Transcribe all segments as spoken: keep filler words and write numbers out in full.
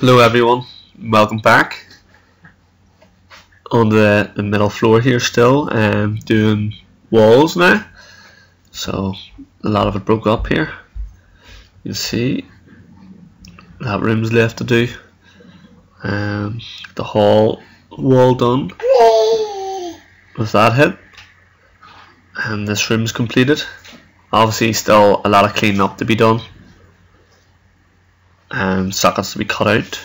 Hello everyone, welcome back. On the middle floor here still, um, doing walls now. So a lot of it broke up here. You see, that room's left to do. Um, the hall wall done. With that hit, and this room's completed. Obviously, still a lot of cleaning up to be done. And sockets to be cut out,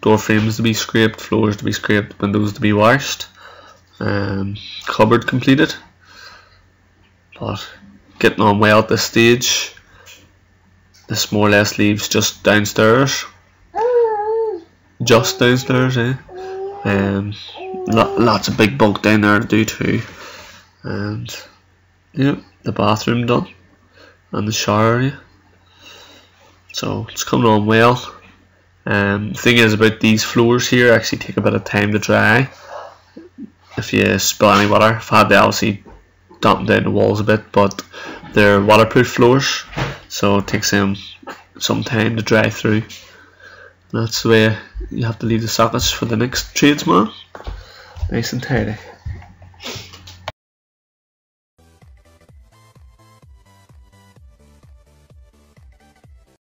door frames to be scraped, floors to be scraped, windows to be washed, um, cupboard completed. But getting on well at this stage. This more or less leaves just downstairs, just downstairs, eh? Um, lo lots of big bulk down there to do too, and yeah, the bathroom done, and the shower area. So it's coming on well. Um, the thing is about these floors here, actually take a bit of time to dry. If you spill any water, I've had to obviously dampen down the walls a bit, but they're waterproof floors, so it takes them some time to dry through. That's the way you have to leave the sockets for the next tradesman. Nice and tidy.